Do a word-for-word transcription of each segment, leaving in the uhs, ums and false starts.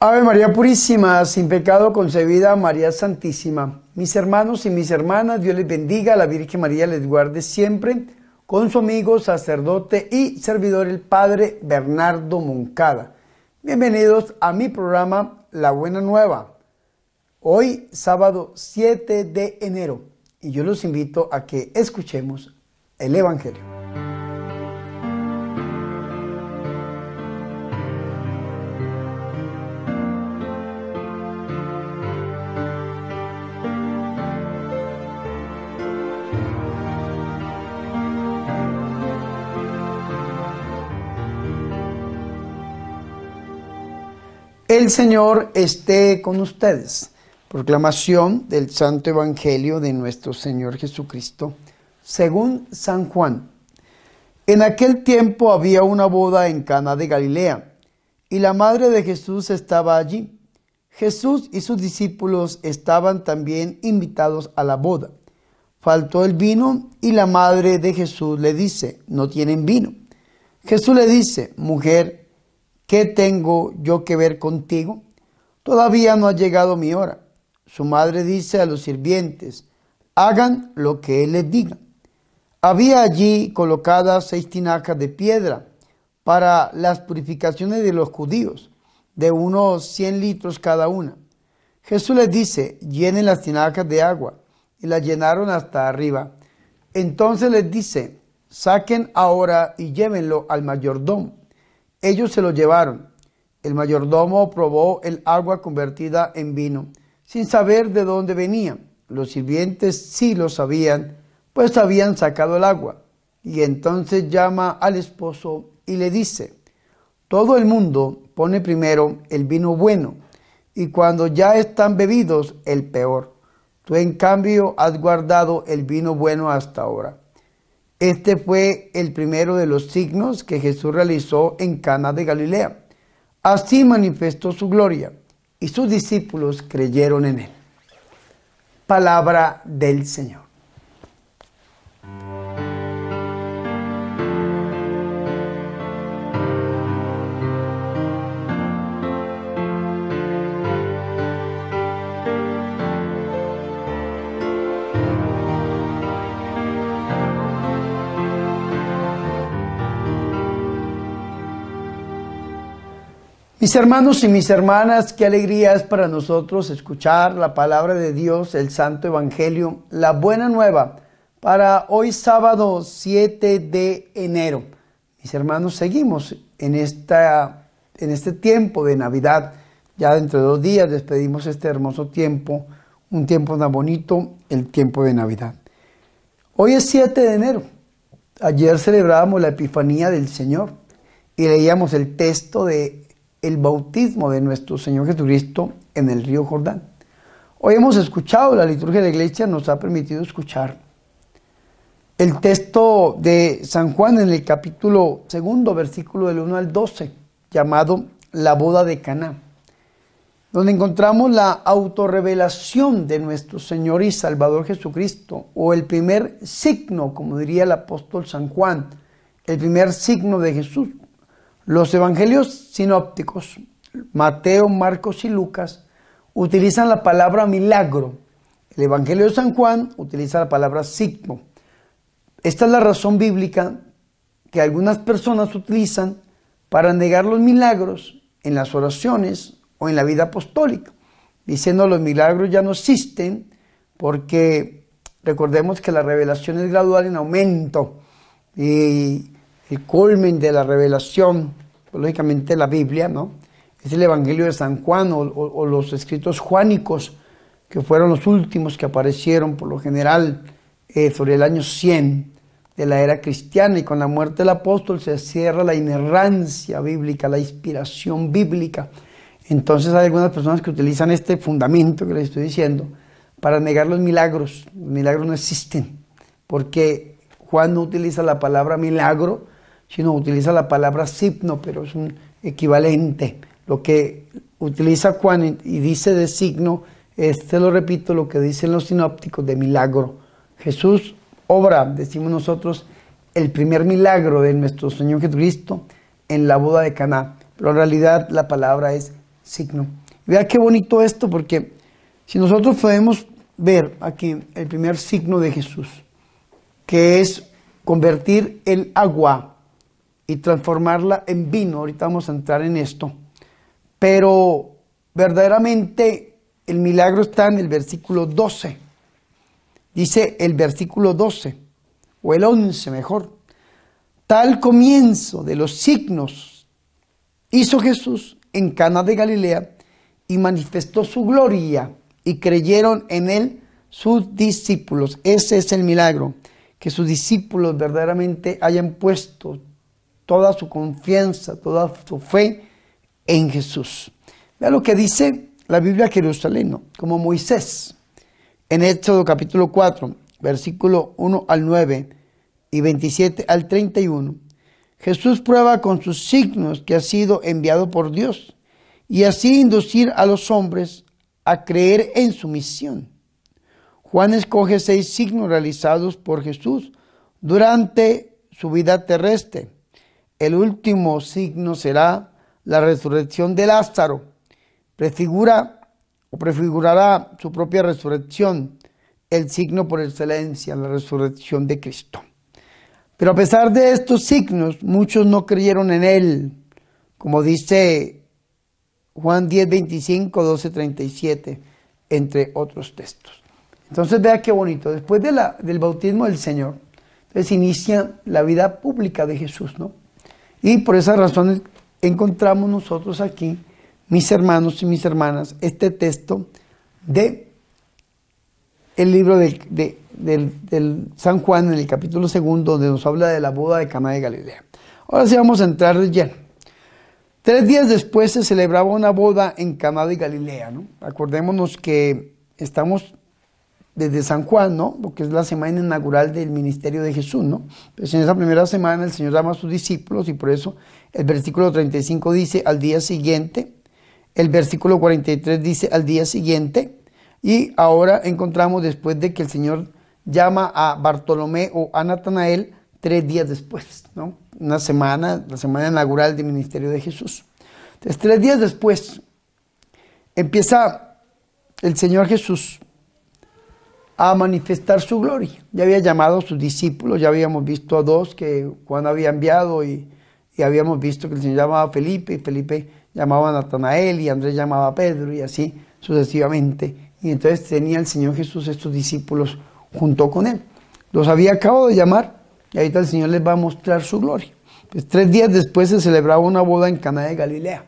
Ave María Purísima, sin pecado concebida, María Santísima. Mis hermanos y mis hermanas, Dios les bendiga, la Virgen María les guarde siempre, con su amigo, sacerdote y servidor, el Padre Bernardo Moncada. Bienvenidos a mi programa La Buena Nueva. Hoy, sábado siete de enero, y yo los invito a que escuchemos el Evangelio. El Señor esté con ustedes. Proclamación del Santo Evangelio de nuestro Señor Jesucristo, según San Juan. En aquel tiempo había una boda en Cana de Galilea, y la madre de Jesús estaba allí. Jesús y sus discípulos estaban también invitados a la boda. Faltó el vino, y la madre de Jesús le dice, no tienen vino. Jesús le dice, mujer, ¿qué tengo yo que ver contigo? Todavía no ha llegado mi hora. Su madre dice a los sirvientes, hagan lo que él les diga. Había allí colocadas seis tinajas de piedra para las purificaciones de los judíos, de unos cien litros cada una. Jesús les dice, llenen las tinajas de agua, y las llenaron hasta arriba. Entonces les dice, saquen ahora y llévenlo al mayordomo. Ellos se lo llevaron. El mayordomo probó el agua convertida en vino, sin saber de dónde venía. Los sirvientes sí lo sabían, pues habían sacado el agua. Y entonces llama al esposo y le dice, todo el mundo pone primero el vino bueno, y cuando ya están bebidos, el peor. Tú, en cambio, has guardado el vino bueno hasta ahora. Este fue el primero de los signos que Jesús realizó en Cana de Galilea. Así manifestó su gloria, y sus discípulos creyeron en él. Palabra del Señor. Mis hermanos y mis hermanas, qué alegría es para nosotros escuchar la palabra de Dios, el Santo Evangelio, la Buena Nueva, para hoy sábado siete de enero. Mis hermanos, seguimos en, esta, en este tiempo de Navidad. Ya dentro de dos días despedimos este hermoso tiempo, un tiempo tan bonito, el tiempo de Navidad. Hoy es siete de enero. Ayer celebrábamos la Epifanía del Señor y leíamos el texto de el bautismo de nuestro Señor Jesucristo en el río Jordán. Hoy hemos escuchado, la liturgia de la iglesia nos ha permitido escuchar el texto de San Juan en el capítulo segundo, versículo del uno al doce, llamado La Boda de Caná, donde encontramos la autorrevelación de nuestro Señor y Salvador Jesucristo, o el primer signo, como diría el apóstol San Juan, el primer signo de Jesús. Los evangelios sinópticos, Mateo, Marcos y Lucas, utilizan la palabra milagro. El evangelio de San Juan utiliza la palabra signo. Esta es la razón bíblica que algunas personas utilizan para negar los milagros en las oraciones o en la vida apostólica, diciendo los milagros ya no existen porque recordemos que la revelación es gradual en aumento y el culmen de la revelación, lógicamente la Biblia, ¿no? Es el Evangelio de San Juan o, o, o los escritos juánicos, que fueron los últimos que aparecieron por lo general eh, sobre el año cien de la era cristiana, y con la muerte del apóstol se cierra la inerrancia bíblica, la inspiración bíblica. Entonces hay algunas personas que utilizan este fundamento que les estoy diciendo para negar los milagros. Los milagros no existen, porque Juan no utiliza la palabra milagro, sino utiliza la palabra signo, pero es un equivalente. Lo que utiliza Juan y dice de signo, este lo repito, lo que dicen los sinópticos de milagro. Jesús obra, decimos nosotros, el primer milagro de nuestro Señor Jesucristo en la boda de Caná, pero en realidad la palabra es signo. Vea qué bonito esto, porque si nosotros podemos ver aquí el primer signo de Jesús, que es convertir el agua y transformarla en vino, ahorita vamos a entrar en esto, pero verdaderamente el milagro está en el versículo doce, dice el versículo doce, o el once mejor, tal comienzo de los signos hizo Jesús en Cana de Galilea y manifestó su gloria y creyeron en él sus discípulos. Ese es el milagro, que sus discípulos verdaderamente hayan puesto toda su confianza, toda su fe en Jesús. Vea lo que dice la Biblia Jerusalén, como Moisés, en Éxodo capítulo cuatro, versículo uno al nueve y veintisiete al treinta y uno. Jesús prueba con sus signos que ha sido enviado por Dios y así inducir a los hombres a creer en su misión. Juan escoge seis signos realizados por Jesús durante su vida terrestre. El último signo será la resurrección de Lázaro. Prefigura o prefigurará su propia resurrección, el signo por excelencia, la resurrección de Cristo. Pero a pesar de estos signos, muchos no creyeron en él, como dice Juan diez, veinticinco, doce, treinta y siete, entre otros textos. Entonces vea qué bonito, después de la, del bautismo del Señor, entonces inicia la vida pública de Jesús, ¿no? Y por esa razón encontramos nosotros aquí, mis hermanos y mis hermanas, este texto de el libro de, de, de, de San Juan, en el capítulo segundo, donde nos habla de la boda de Cana de Galilea. Ahora sí vamos a entrar de lleno. Tres días después se celebraba una boda en Cana de Galilea, ¿no? Acordémonos que estamos desde San Juan, ¿no? Porque es la semana inaugural del ministerio de Jesús, ¿no? Pues en esa primera semana el Señor llama a sus discípulos y por eso el versículo treinta y cinco dice al día siguiente, el versículo cuarenta y tres dice al día siguiente, y ahora encontramos después de que el Señor llama a Bartolomé o a Natanael tres días después, ¿no? Una semana, la semana inaugural del ministerio de Jesús. Entonces, tres días después empieza el Señor Jesús a manifestar su gloria. Ya había llamado a sus discípulos, ya habíamos visto a dos que Juan había enviado y, y habíamos visto que el Señor llamaba a Felipe y Felipe llamaba a Natanael y Andrés llamaba a Pedro y así sucesivamente. Y entonces tenía el Señor Jesús estos discípulos junto con él. Los había acabado de llamar y ahorita el Señor les va a mostrar su gloria. Pues tres días después se celebraba una boda en Cana de Galilea.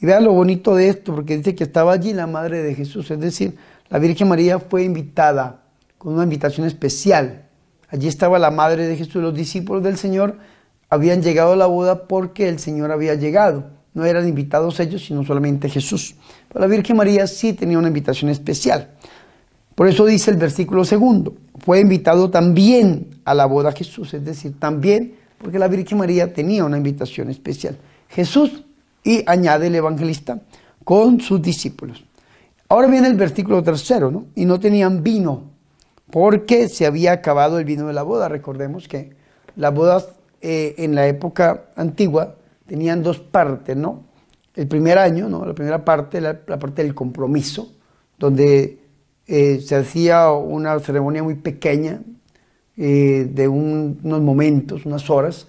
Y vean lo bonito de esto, porque dice que estaba allí la madre de Jesús, es decir, la Virgen María fue invitada con una invitación especial. Allí estaba la madre de Jesús, los discípulos del Señor habían llegado a la boda porque el Señor había llegado. No eran invitados ellos, sino solamente Jesús. Pero la Virgen María sí tenía una invitación especial. Por eso dice el versículo segundo, fue invitado también a la boda Jesús, es decir, también porque la Virgen María tenía una invitación especial. Jesús, y añade el evangelista, con sus discípulos. Ahora viene el versículo tercero, ¿no? Y no tenían vino, porque se había acabado el vino de la boda. Recordemos que las bodas eh, en la época antigua tenían dos partes, ¿no? El primer año, ¿no? La primera parte, la, la parte del compromiso, donde eh, se hacía una ceremonia muy pequeña, eh, de un, unos momentos, unas horas,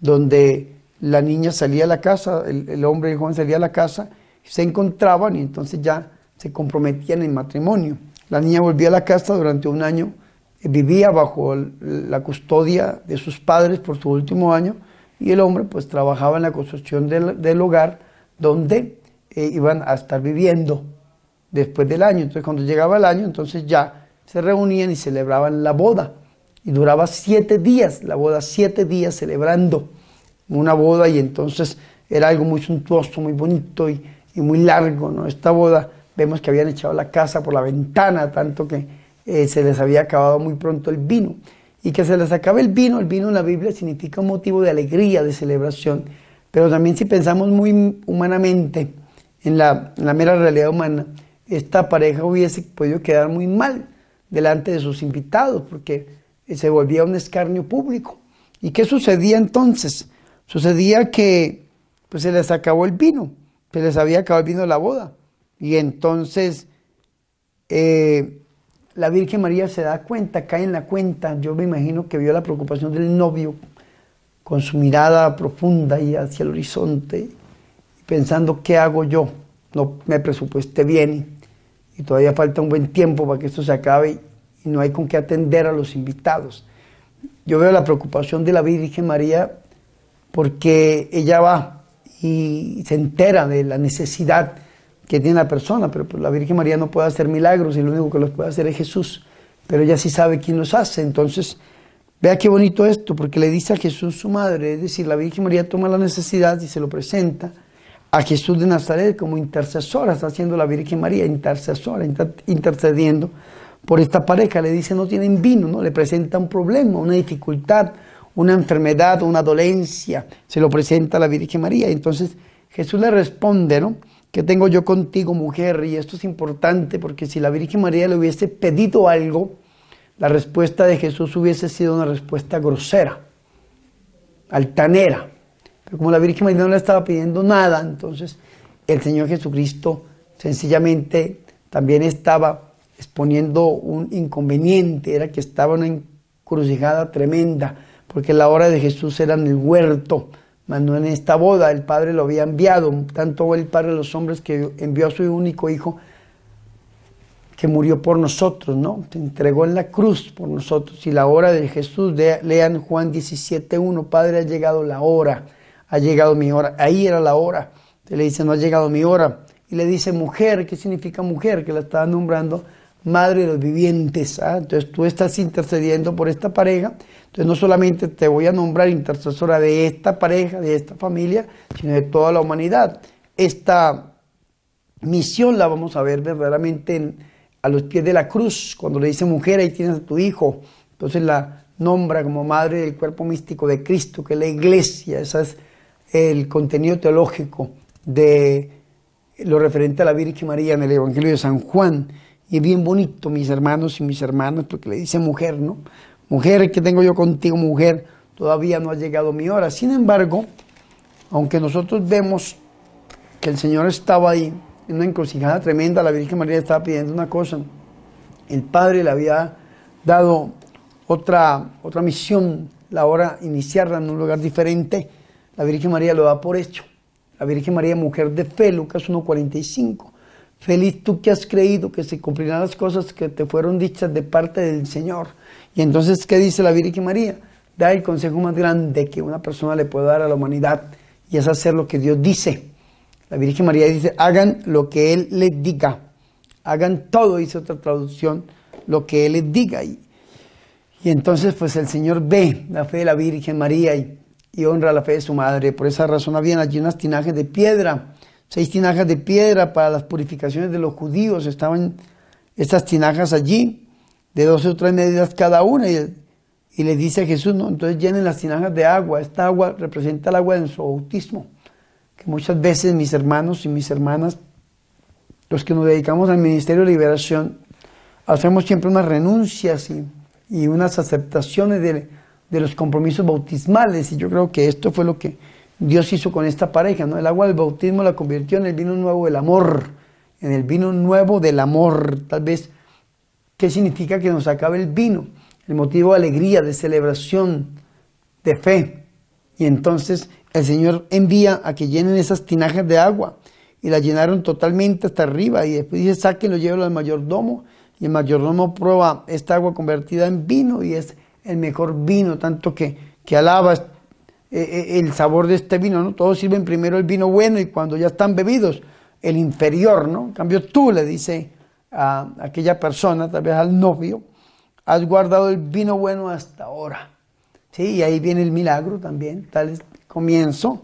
donde la niña salía a la casa, el, el hombre y el joven salía a la casa, se encontraban y entonces ya se comprometían en matrimonio. La niña volvía a la casa durante un año, vivía bajo la custodia de sus padres por su último año y el hombre pues trabajaba en la construcción del, del hogar donde eh, iban a estar viviendo después del año. Entonces cuando llegaba el año, entonces ya se reunían y celebraban la boda y duraba siete días, la boda siete días celebrando una boda y entonces era algo muy suntuoso, muy bonito y, y muy largo, ¿no? Esta boda vemos que habían echado la casa por la ventana, tanto que eh, se les había acabado muy pronto el vino. Y que se les acabe el vino, el vino en la Biblia significa un motivo de alegría, de celebración. Pero también si pensamos muy humanamente, en la, en la mera realidad humana, esta pareja hubiese podido quedar muy mal delante de sus invitados, porque se volvía un escarnio público. ¿Y qué sucedía entonces? Sucedía que pues, se les acabó el vino. pero sabía que hoy vino la boda. Y entonces eh, la Virgen María se da cuenta, cae en la cuenta. Yo me imagino que vio la preocupación del novio con su mirada profunda y hacia el horizonte, pensando, ¿qué hago yo? No me presupuesté bien y todavía falta un buen tiempo para que esto se acabe y no hay con qué atender a los invitados. Yo veo la preocupación de la Virgen María porque ella va y se entera de la necesidad que tiene la persona, pero pues la Virgen María no puede hacer milagros y lo único que los puede hacer es Jesús, pero ella sí sabe quién los hace. Entonces, vea qué bonito esto, porque le dice a Jesús su madre, es decir, la Virgen María toma la necesidad y se lo presenta a Jesús de Nazaret como intercesora. Está haciendo la Virgen María intercesora, intercediendo por esta pareja. Le dice, no tienen vino, ¿no? Le presenta un problema, una dificultad, una enfermedad, una dolencia, se lo presenta a la Virgen María. Entonces Jesús le responde, ¿no? ¿Qué tengo yo contigo, mujer? Y esto es importante, porque si la Virgen María le hubiese pedido algo, la respuesta de Jesús hubiese sido una respuesta grosera, altanera. Pero como la Virgen María no le estaba pidiendo nada, entonces el Señor Jesucristo sencillamente también estaba exponiendo un inconveniente. Era que estaba una encrucijada tremenda, porque la hora de Jesús era en el huerto, mas no en esta boda. El Padre lo había enviado, tanto el Padre de los hombres que envió a su único Hijo, que murió por nosotros, ¿no? Se entregó en la cruz por nosotros. Y la hora de Jesús, lean Juan diecisiete uno, Padre, ha llegado la hora. Ha llegado mi hora. Ahí era la hora. Entonces le dice, no ha llegado mi hora. Y le dice, mujer. ¿Qué significa mujer? Que la estaba nombrando madre de los vivientes. ¿Ah? Entonces tú estás intercediendo por esta pareja. Entonces no solamente te voy a nombrar intercesora de esta pareja, de esta familia, sino de toda la humanidad. Esta misión la vamos a ver verdaderamente en, a los pies de la cruz, cuando le dice, mujer, ahí tienes a tu hijo. Entonces la nombra como madre del cuerpo místico de Cristo, que es la iglesia. Ese es el contenido teológico de lo referente a la Virgen María en el Evangelio de San Juan. Y es bien bonito, mis hermanos y mis hermanas, porque le dice mujer, ¿no? Mujer, ¿qué tengo yo contigo, mujer? Todavía no ha llegado mi hora. Sin embargo, aunque nosotros vemos que el Señor estaba ahí, en una encrucijada tremenda, la Virgen María estaba pidiendo una cosa, el Padre le había dado otra, otra misión, la hora iniciarla en un lugar diferente. La Virgen María lo da por hecho. La Virgen María, mujer de fe, Lucas uno cuarenta y cinco, feliz tú que has creído, que se cumplirán las cosas que te fueron dichas de parte del Señor. Y entonces, ¿qué dice la Virgen María? Da el consejo más grande que una persona le puede dar a la humanidad, y es hacer lo que Dios dice. La Virgen María dice, hagan lo que Él les diga. Hagan todo, dice otra traducción, lo que Él les diga. Y, y entonces, pues el Señor ve la fe de la Virgen María y, y honra la fe de su madre. Por esa razón habían allí unas tinajas de piedra, seis tinajas de piedra para las purificaciones de los judíos. Estaban estas tinajas allí, de doce o tres medidas cada una. Y, y les dice a Jesús, no, entonces llenen las tinajas de agua. Esta agua representa el agua de su bautismo. Que muchas veces, mis hermanos y mis hermanas, los que nos dedicamos al Ministerio de Liberación, hacemos siempre unas renuncias y, y unas aceptaciones de, de los compromisos bautismales. Y yo creo que esto fue lo que Dios hizo con esta pareja, ¿no? El agua del bautismo la convirtió en el vino nuevo del amor, en el vino nuevo del amor. Tal vez, ¿qué significa que nos acabe el vino? El motivo de alegría, de celebración, de fe. Y entonces el Señor envía a que llenen esas tinajas de agua, y las llenaron totalmente hasta arriba. Y después dice, sáquenlo, llévenlo al mayordomo, y el mayordomo prueba esta agua convertida en vino, y es el mejor vino, tanto que, que alaba eh, el sabor de este vino, ¿no? Todos sirven primero el vino bueno, y cuando ya están bebidos, el inferior, ¿no? En cambio tú, le dice a aquella persona, tal vez al novio, has guardado el vino bueno hasta ahora. Sí, y ahí viene el milagro también, tal es comienzo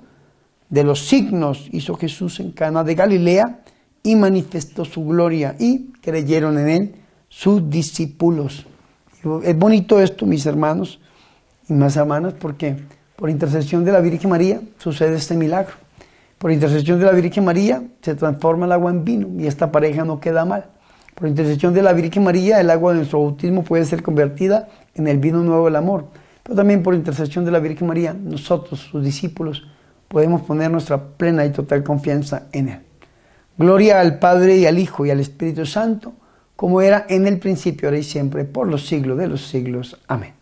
de los signos hizo Jesús en Cana de Galilea, y manifestó su gloria, y creyeron en él sus discípulos. Es bonito esto, mis hermanos y mis hermanas, porque por intercesión de la Virgen María sucede este milagro. Por intercesión de la Virgen María se transforma el agua en vino, y esta pareja no queda mal. Por intercesión de la Virgen María, el agua de nuestro bautismo puede ser convertida en el vino nuevo del amor. Pero también por intercesión de la Virgen María, nosotros, sus discípulos, podemos poner nuestra plena y total confianza en Él. Gloria al Padre y al Hijo y al Espíritu Santo, como era en el principio, ahora y siempre, por los siglos de los siglos. Amén.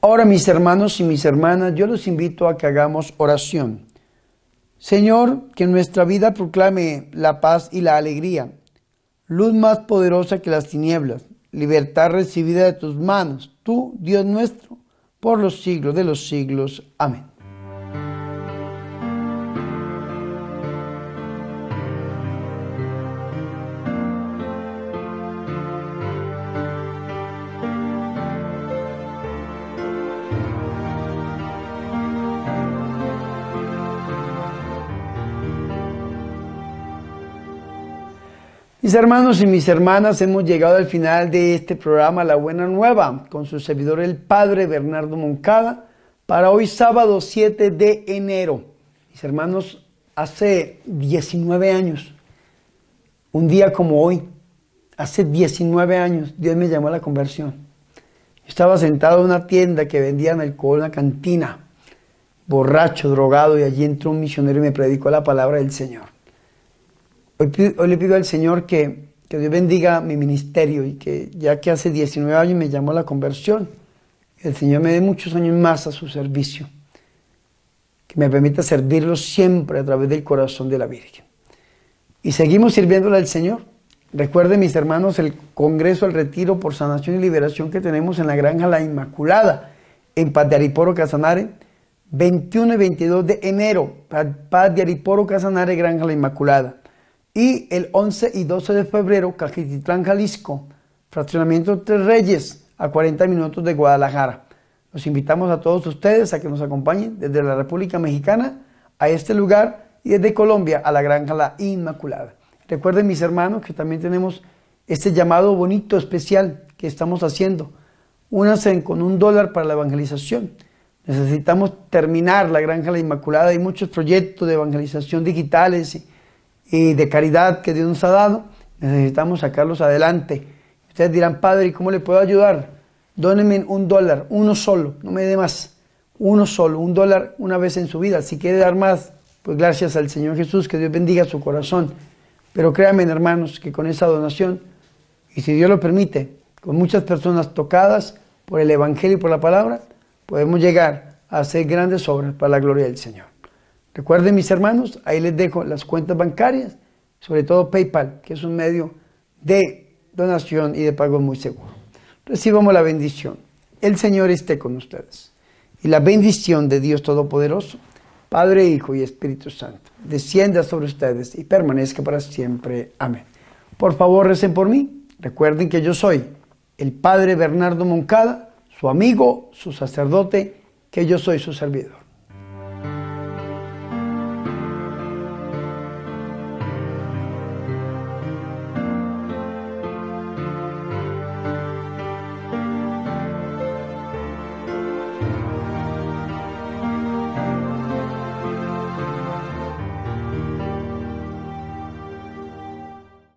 Ahora, mis hermanos y mis hermanas, yo los invito a que hagamos oración. Señor, que nuestra vida proclame la paz y la alegría, luz más poderosa que las tinieblas, libertad recibida de tus manos, tú, Dios nuestro, por los siglos de los siglos. Amén. Mis hermanos y mis hermanas, hemos llegado al final de este programa La Buena Nueva, con su servidor el Padre Bernardo Moncada, para hoy sábado siete de enero. Mis hermanos, hace diecinueve años, un día como hoy, hace diecinueve años, Dios me llamó a la conversión. Yo estaba sentado en una tienda que vendían alcohol, una cantina, borracho, drogado, y allí entró un misionero y me predicó la palabra del Señor. Hoy, hoy le pido al Señor que, que Dios bendiga mi ministerio y que, ya que hace diecinueve años me llamó a la conversión, el Señor me dé muchos años más a su servicio, que me permita servirlo siempre a través del corazón de la Virgen. Y seguimos sirviéndole al Señor. Recuerden, mis hermanos, el Congreso al Retiro por Sanación y Liberación que tenemos en la Granja La Inmaculada, en Paz de Ariporo, Casanare, veintiuno y veintidós de enero, Paz de Ariporo, Casanare, Granja La Inmaculada. Y el once y doce de febrero, Cajititlán, Jalisco, Fraccionamiento de Tres Reyes, a cuarenta minutos de Guadalajara. Los invitamos a todos ustedes a que nos acompañen desde la República Mexicana a este lugar y desde Colombia a la Granja La Inmaculada. Recuerden, mis hermanos, que también tenemos este llamado bonito, especial que estamos haciendo. Únanse con un dólar para la evangelización. Necesitamos terminar la Granja La Inmaculada. Hay muchos proyectos de evangelización digitales y y de caridad que Dios nos ha dado, necesitamos sacarlos adelante. Ustedes dirán, Padre, ¿cómo le puedo ayudar? Dónenme un dólar, uno solo, no me dé más, uno solo, un dólar una vez en su vida. Si quiere dar más, pues gracias al Señor Jesús, que Dios bendiga su corazón. Pero créanme, hermanos, que con esa donación, y si Dios lo permite, con muchas personas tocadas por el Evangelio y por la Palabra, podemos llegar a hacer grandes obras para la gloria del Señor. Recuerden, mis hermanos, ahí les dejo las cuentas bancarias, sobre todo PayPal, que es un medio de donación y de pago muy seguro. Recibamos la bendición. El Señor esté con ustedes. Y la bendición de Dios Todopoderoso, Padre, Hijo y Espíritu Santo, descienda sobre ustedes y permanezca para siempre. Amén. Por favor, recen por mí. Recuerden que yo soy el Padre Bernardo Moncada, su amigo, su sacerdote, que yo soy su servidor.